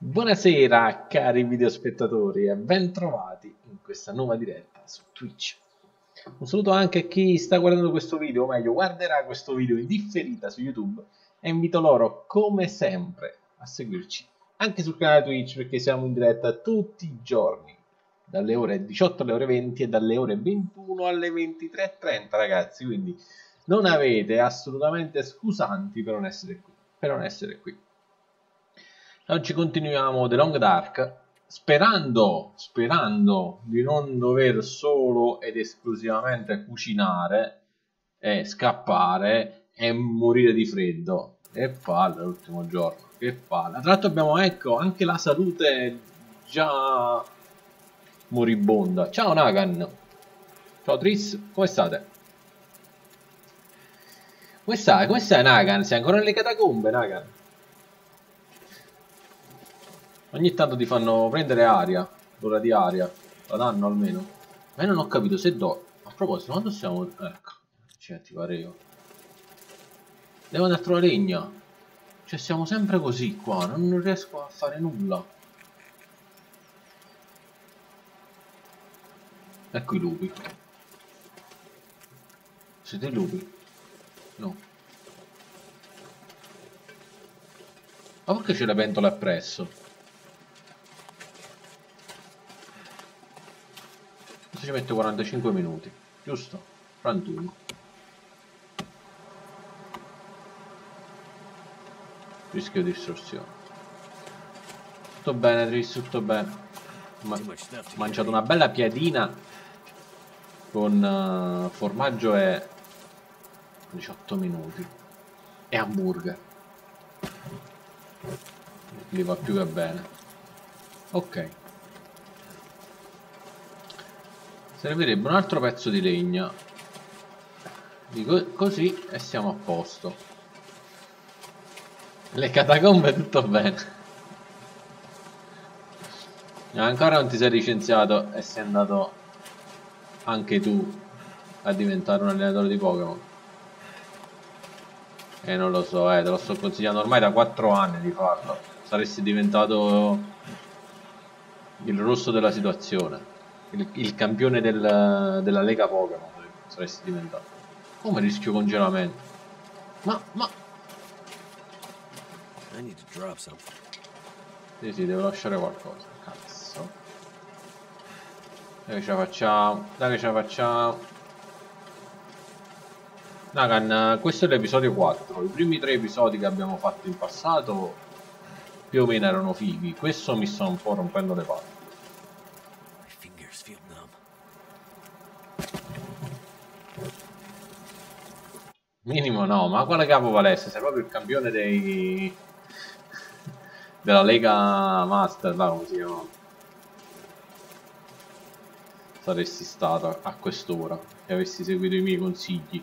Buonasera cari videospettatori e ben trovati in questa nuova diretta su Twitch. Un saluto anche a chi sta guardando questo video, o meglio guarderà questo video in differita su YouTube, e invito loro come sempre a seguirci anche sul canale Twitch, perché siamo in diretta tutti i giorni dalle ore 18 alle ore 20 e dalle ore 21 alle 23:30, ragazzi, quindi non avete assolutamente scusanti per non essere qui, Oggi continuiamo The Long Dark, sperando di non dover solo ed esclusivamente cucinare e scappare e morire di freddo. Che palla l'ultimo giorno, che palla. Tra l'altro abbiamo, ecco, anche la salute già moribonda. Ciao Nagan, ciao Tris, come state? Come stai Nagan? Sei ancora nelle catacombe, Nagan? Ogni tanto ti fanno prendere aria, l'ora di aria, la danno almeno. Ma io non ho capito se do... A proposito, quando siamo... Ecco, ci attivare io. Devo andare a trovare legna. Cioè siamo sempre così qua, non riesco a fare nulla. Ecco i lupi. Siete i lupi? No. Ma perché c'è la pentola appresso? Ci metto 45 minuti, giusto? 41. Rischio di distorsione. Tutto bene, Tris, tutto bene. Ho mangiato una bella piadina con formaggio e 18 minuti. E hamburger. Li va più che bene. Ok. Servirebbe un altro pezzo di legna. Dico così e siamo a posto. Le catacombe tutto bene. Ancora non ti sei licenziato e sei andato anche tu a diventare un allenatore di Pokémon. E non lo so, te lo sto consigliando ormai da 4 anni di farlo. Saresti diventato il rosso della situazione. Il campione della Lega Pokémon saresti diventato. Come rischio congelamento? Ma... Sì, devo lasciare qualcosa. Cazzo. Dai che ce la facciamo. Nagan, questo è l'episodio 4. I primi 3 episodi che abbiamo fatto in passato più o meno erano fighi. Questo mi sta un po' rompendo le palle. Minimo no, ma quale capo Valesse? Sei proprio il campione dei... della Lega Master, là come si chiama? Saresti stato a quest'ora e avessi seguito i miei consigli.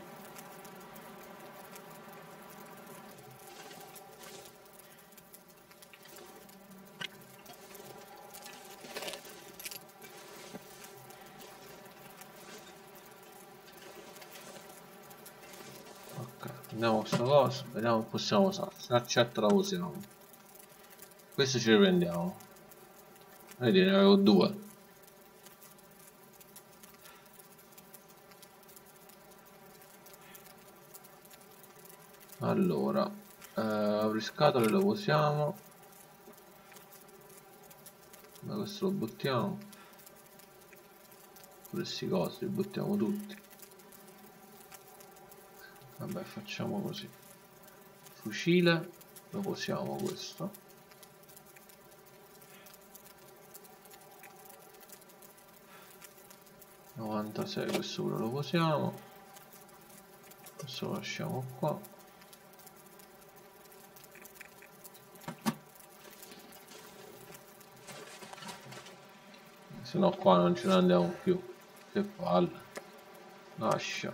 Vediamo questa cosa, vediamo che possiamo usare. Accetto la usiamo. Questo ce ne prendiamo. Vedi, ne avevo 2. Allora, apriscatole lo usiamo. Ma questo lo buttiamo. Questi cosi li buttiamo tutti. Vabbè, facciamo così. Fucile, lo posiamo questo. '96, questo pure lo posiamo. Questo lo lasciamo qua. Se no qua non ce ne andiamo più. Che palle. Lascia.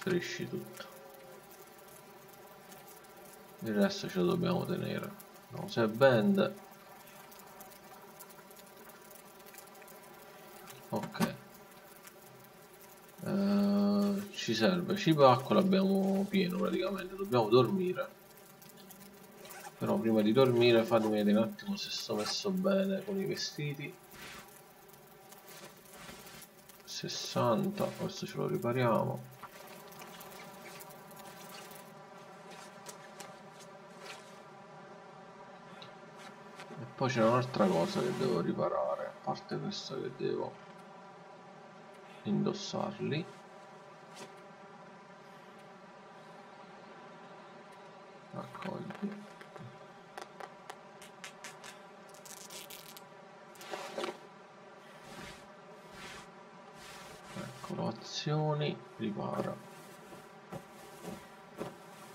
Strisci tutto. Il resto ce lo dobbiamo tenere. No, se bend. Ok. Ci serve cibo e acqua, l'abbiamo pieno praticamente. Dobbiamo dormire. Però prima di dormire fatemi vedere un attimo se sto messo bene con i vestiti. 60, questo ce lo ripariamo. E poi c'è un'altra cosa che devo riparare, a parte questa che devo indossarli. Raccogli. Ripara.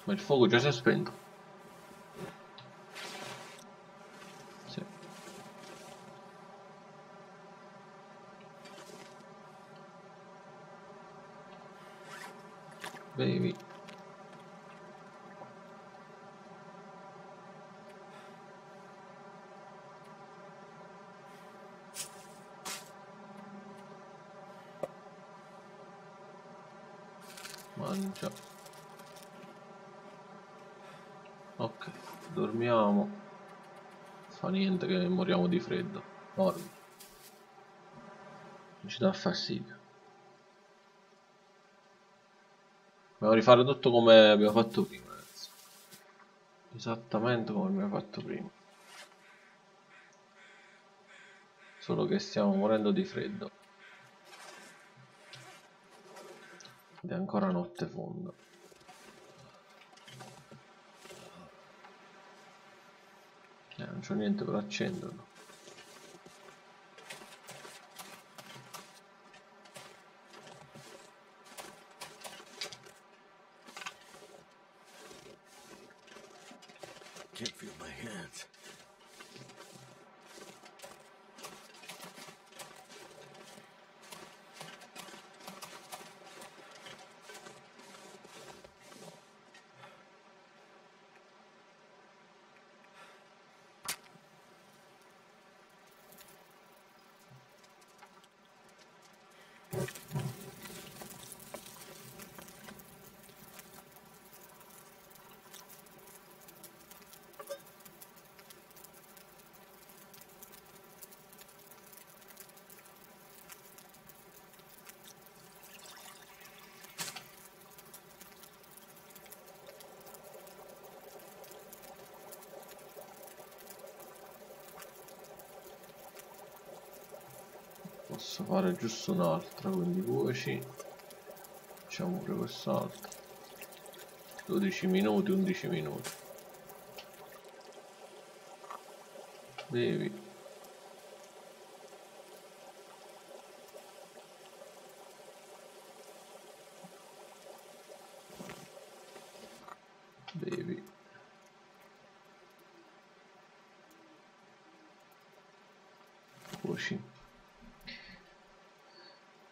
Ma il fuoco già si è spento. Sì. Bevi. Mangia. Ok, dormiamo. Fa niente che moriamo di freddo. Dormi. Non ci dà fastidio. Dobbiamo rifare tutto come abbiamo fatto prima. Esattamente come abbiamo fatto prima. Solo che stiamo morendo di freddo. È ancora notte fonda. Non c'ho niente per accenderlo. Can't feel my hands. Posso fare giusto un'altra, quindi voci, facciamo pure quest'altra. 12 minuti, 11 minuti. Bevi. Bevi. Voci.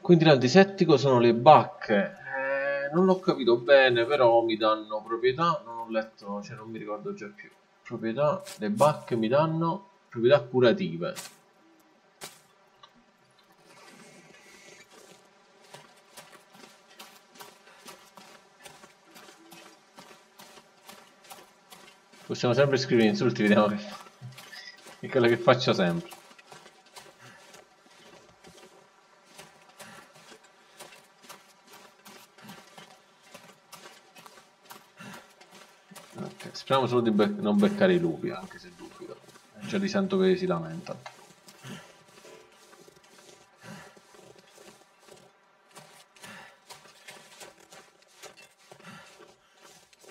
Quindi l'antisettico sono le bacche, non l'ho capito bene, però mi danno proprietà, non ho letto, cioè non mi ricordo già più. Proprietà, le bacche mi danno proprietà curative. Possiamo sempre scrivere insulti, vediamo che fa. È quello che faccio sempre. Speriamo solo di non beccare i lupi, anche se dubbio. Cioè li sento che si lamentano.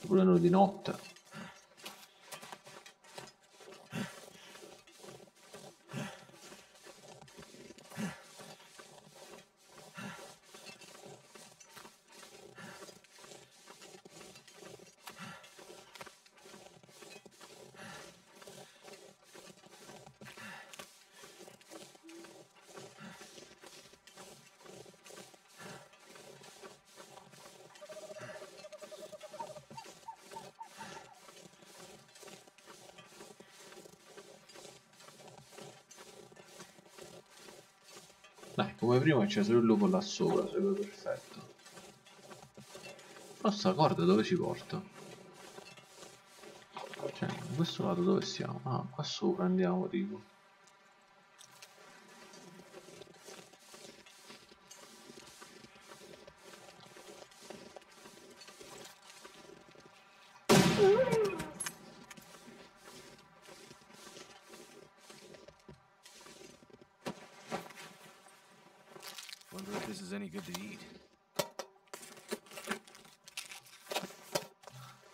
Pure noi di notte. Dai, come prima c'è solo il lupo là sopra, sarebbe perfetto. Però sta corda dove ci porta? Cioè, in questo lato dove siamo? Ah, qua sopra andiamo, tipo.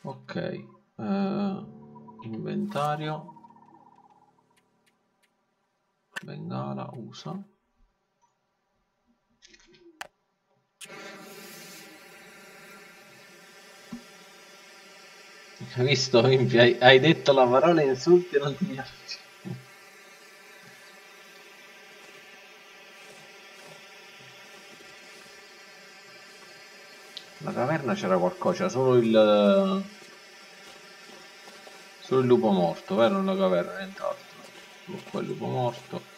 Ok, inventario, Bengala, usa. Hai visto, Impi? Hai detto la parola insulti e non ti piace. La caverna c'era qualcosa, c'era solo il lupo morto, vero? Nella caverna, nient'altro. Qua il lupo morto.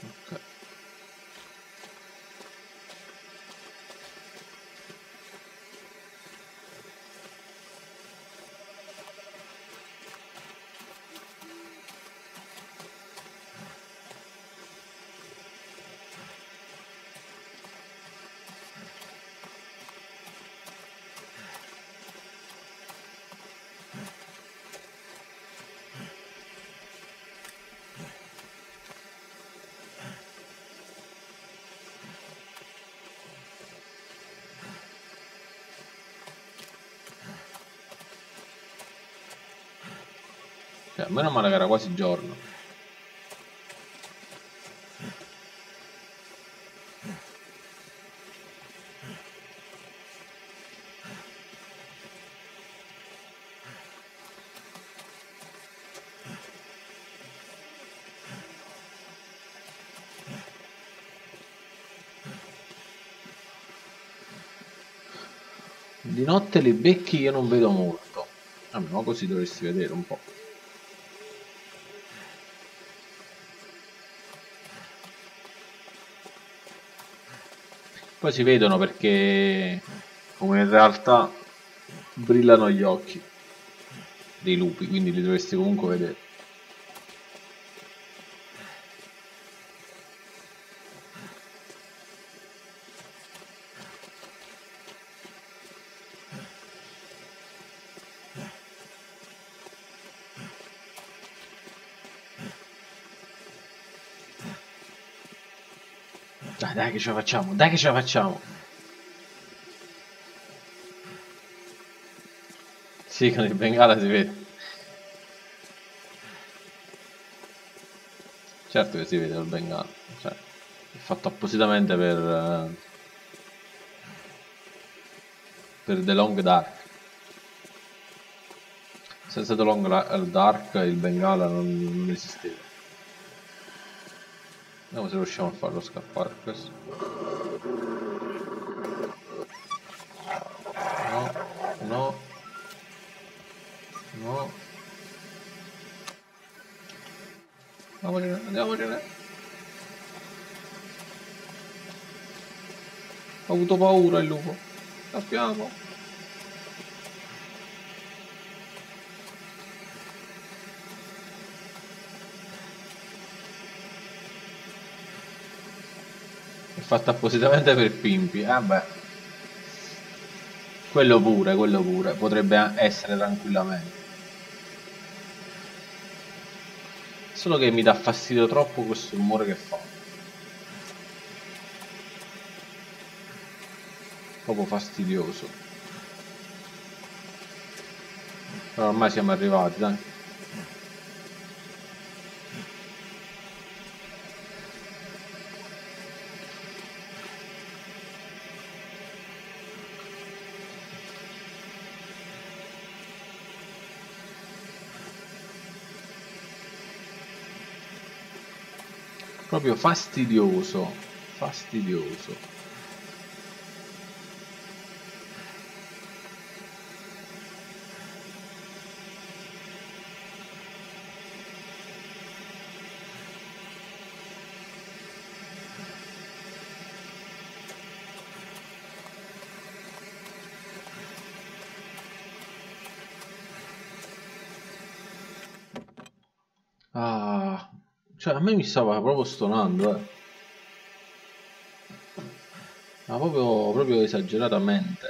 Ok. Meno male che era quasi giorno. Di notte li becchi io non vedo molto. Vabbè, ma così dovresti vedere un po'. Poi si vedono perché, come in realtà, brillano gli occhi dei lupi, quindi li dovresti comunque vedere. Dai che ce la facciamo, dai che ce la facciamo. Sì, con il Bengala si vede. Certo che si vede il Bengala, cioè, è fatto appositamente per The Long Dark. Senza The Long Dark il Bengala non esisteva. Vediamo se riusciamo a farlo scappare questo. No, no, no. Andiamocene. Ho avuto paura il lupo. Scappiamo. Fatta appositamente per Pimpi, ah beh, quello pure, potrebbe essere tranquillamente. Solo che mi dà fastidio troppo questo rumore che fa. Poco fastidioso. Però ormai siamo arrivati, dai. Proprio fastidioso. Ah, cioè a me mi stava proprio stonando, eh. Ma proprio esageratamente.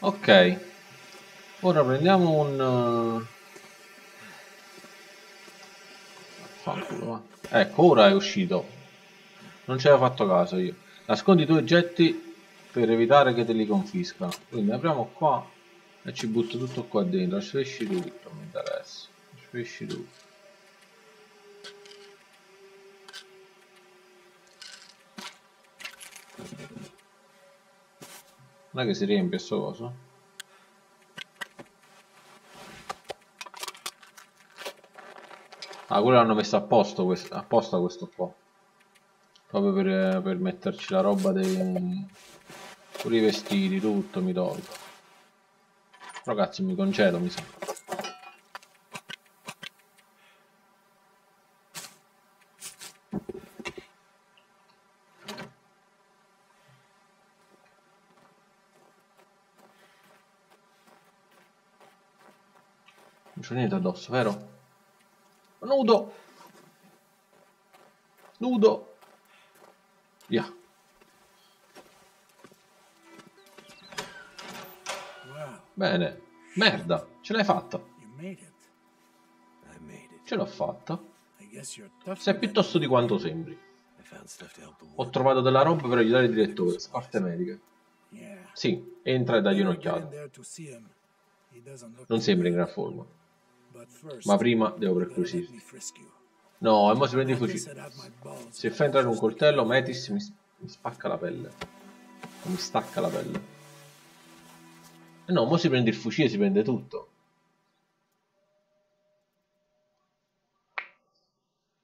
Ok. Ora prendiamo un... Fanculo, va. Ecco, ora è uscito. Non ci avevo fatto caso io. Nascondi i tuoi oggetti per evitare che te li confisca. Quindi apriamo qua e ci butto tutto qua dentro. Sfesci tutto, mi interessa. Sfesci tutto. Non è che si riempie sto coso? Ah, quello l'hanno messo apposta questo qua. Proprio per metterci la roba dei... pure i vestiti, tutto mi tolgo. Però cazzo mi congedo, mi sa. Niente addosso, vero? Nudo! Nudo! Via! Wow. Bene! Merda! Ce l'hai fatta! Ce l'ho fatta! Sei piuttosto di quanto sembri! Ho trovato della roba per aiutare il direttore, sparte mediche. Sì, entra e dagli un'occhiata. Non sembra in gran forma. Ma prima devo perquisirti. No, e mo si prende il fucile. Se fa entrare un coltello, Metis mi spacca la pelle. Mi stacca la pelle. E no, mo si prende il fucile, si prende tutto.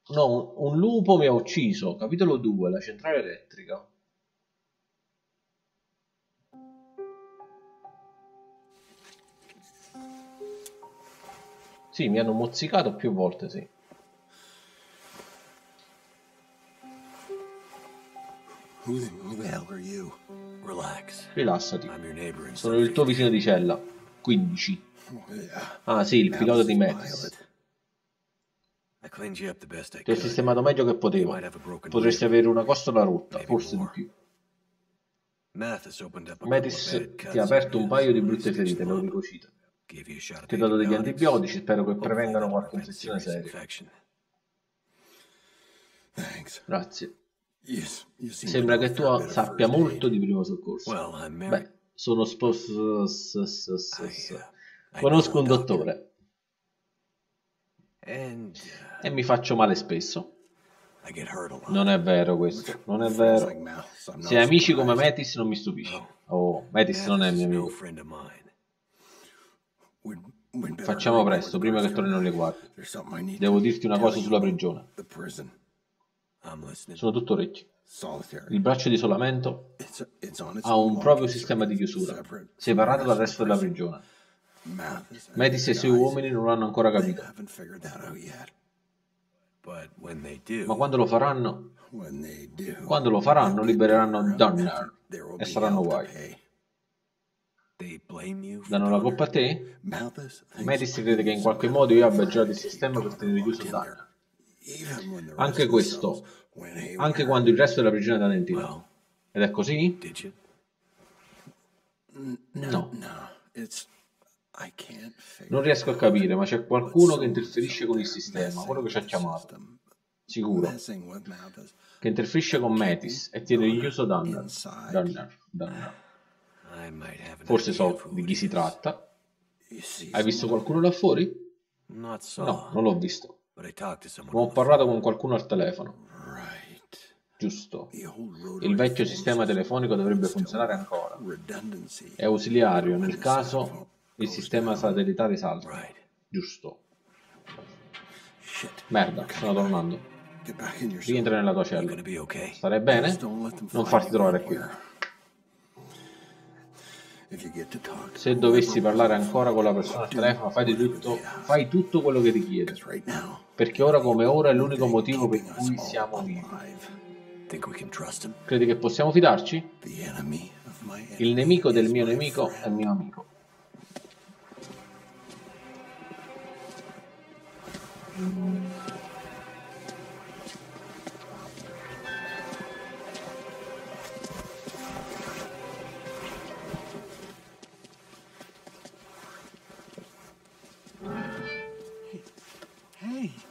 No, un lupo mi ha ucciso. Capitolo 2, la centrale elettrica. Sì, mi hanno mozzicato più volte, sì. Rilassati. Sono il tuo vicino di cella. 15. Ah sì, il pilota di Max. Ti ho sistemato meglio che potevo. Potresti avere una costola rotta, forse di più. Mathis ti ha aperto un paio di brutte ferite, me lo ricucite. Ti ho dato degli antibiotici, spero che prevengano qualche infezione seria. Grazie. Sembra che tu sappia molto di primo soccorso. Beh, sono sposato. Conosco un dottore. E mi faccio male spesso. Non è vero questo, non è vero. Se hai amici come Metis non mi stupisci. Oh, Metis non è mio amico. Facciamo presto, prima che tornino le guardie. Devo dirti una cosa sulla prigione. Sono tutto orecchi. Il braccio di isolamento ha un proprio sistema di chiusura, separato dal resto della prigione. Metis e i suoi uomini non l'hanno ancora capito. Ma quando lo faranno, libereranno Donner e saranno guai. Danno la colpa a te? Metis crede che in qualche modo io abbia girato il sistema per tenere chiuso Donner. Anche questo, anche quando il resto della prigione è talentino. Ed è così? No. Non riesco a capire, ma c'è qualcuno che interferisce con il sistema, quello che ci ha chiamato. Sicuro. Che interferisce con Metis e tiene chiuso Donner. Forse so di chi si tratta. Hai visto qualcuno là fuori? No, non l'ho visto. Ma ho parlato con qualcuno al telefono. Giusto. Il vecchio sistema telefonico dovrebbe funzionare ancora. È ausiliario nel caso il sistema satellitare salta. Giusto. Merda, stanno tornando. Rientra nella tua cella. Starai bene? Non farti trovare qui. Se dovessi parlare ancora con la persona al telefono, fai tutto quello che ti chiede. Perché ora come ora è l'unico motivo per cui siamo vivi. Credi che possiamo fidarci? Il nemico del mio nemico è mio amico.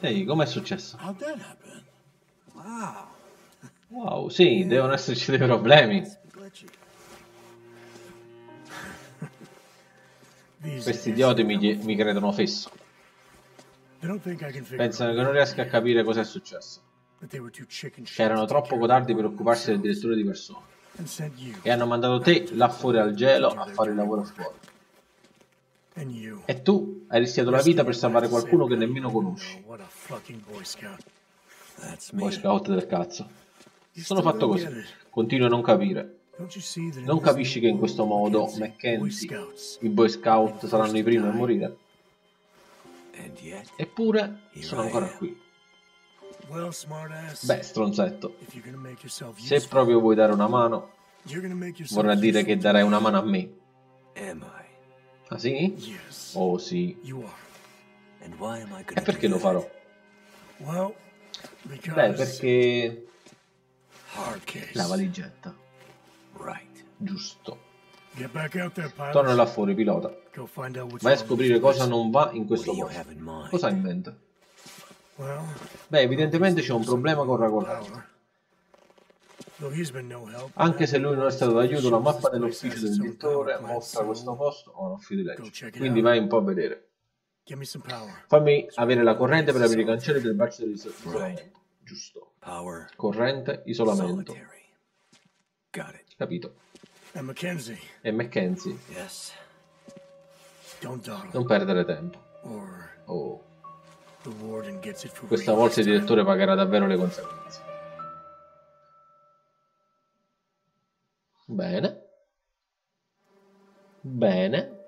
Ehi, com'è successo? Wow, sì, devono esserci dei problemi. Questi idioti mi credono fesso. Pensano che non riesca a capire cosa è successo. Erano troppo codardi per occuparsi del direttore di persone. E hanno mandato te là fuori al gelo a fare il lavoro a scuola. E tu hai rischiato la vita per salvare qualcuno che nemmeno conosci. Boy Scout del cazzo. Sono fatto così. Continuo a non capire. Non capisci che in questo modo Mackenzie, i Boy Scout saranno i primi a morire? Eppure sono ancora qui. Beh, stronzetto. Se proprio vuoi dare una mano, vorrà dire che darai una mano a me. Ah sì? Oh sì. E perché lo farò? Beh, perché... La valigetta. Giusto. Torna là fuori, pilota. Vai a scoprire cosa non va in questo posto. Cosa hai in mente? Beh, evidentemente c'è un problema con Ragolano. Anche se lui non è stato d'aiuto, la mappa dell'ufficio del direttore mostra questo posto o non fido di legge. Quindi vai un po' a vedere. Fammi avere la corrente per aprire i cancelli del braccio dell'isolamento. Giusto. Corrente, isolamento. Capito. E Mackenzie. Non perdere tempo. Oh. Questa volta il direttore pagherà davvero le conseguenze. Bene. Bene.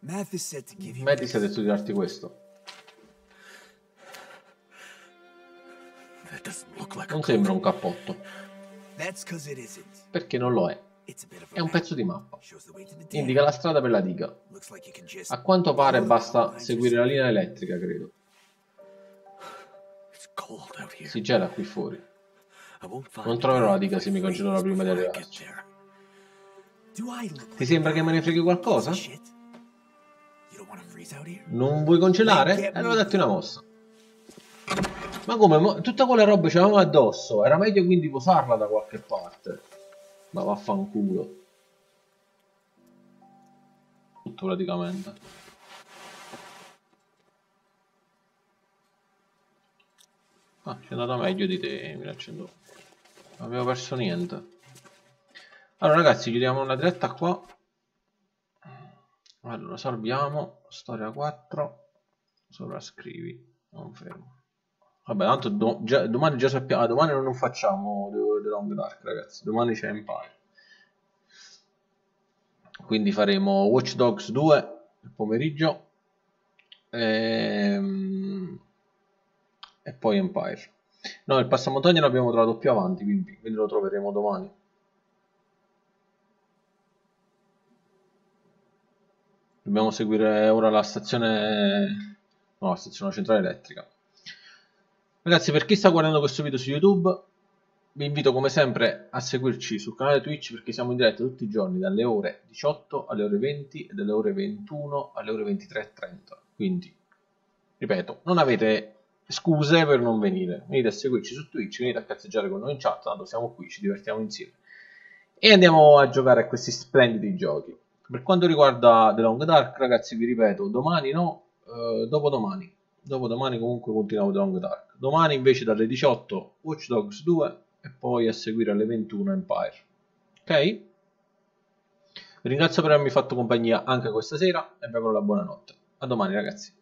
Mattis ha detto di darti questo. Non sembra un cappotto. Perché non lo è. È un pezzo di mappa. Indica la strada per la diga. A quanto pare basta seguire la linea elettrica, credo. Si gela qui fuori. Non troverò la diga se mi congelerò prima di arrivarci. Ti sembra che me ne freghi qualcosa? Non vuoi congelare? Allora datti una mossa. Ma come? Tutta quella roba ce l'avevamo addosso. Era meglio quindi posarla da qualche parte. Ma vaffanculo. Tutto praticamente. Ah, c'è andata meglio di te, mi raccendo. Non avevo perso niente. Allora ragazzi, chiudiamo la diretta qua. Allora, salviamo. Storia 4. Sovrascrivi. Non fermo. Vabbè, tanto domani già sappiamo. Ah, domani non facciamo The Long Dark, ragazzi. Domani c'è Empire. Quindi faremo Watch Dogs 2 il pomeriggio. E poi Empire. No, il passamontagna l'abbiamo trovato più avanti, quindi lo troveremo domani. Dobbiamo seguire ora la stazione... No, la stazione centrale elettrica. Ragazzi, per chi sta guardando questo video su YouTube, vi invito come sempre a seguirci sul canale Twitch, perché siamo in diretta tutti i giorni dalle ore 18 alle ore 20 e dalle ore 21 alle ore 23:30. Quindi, ripeto, non avete scuse per non venire. Venite a seguirci su Twitch, venite a cazzeggiare con noi in chat, tanto siamo qui, ci divertiamo insieme. E andiamo a giocare a questi splendidi giochi. Per quanto riguarda The Long Dark, ragazzi, vi ripeto, domani no, dopodomani. Dopodomani comunque continuiamo The Long Dark. Domani invece dalle 18 Watch Dogs 2 e poi a seguire alle 21 Empire. Ok? Vi ringrazio per avermi fatto compagnia anche questa sera e vi auguro la buonanotte. A domani ragazzi.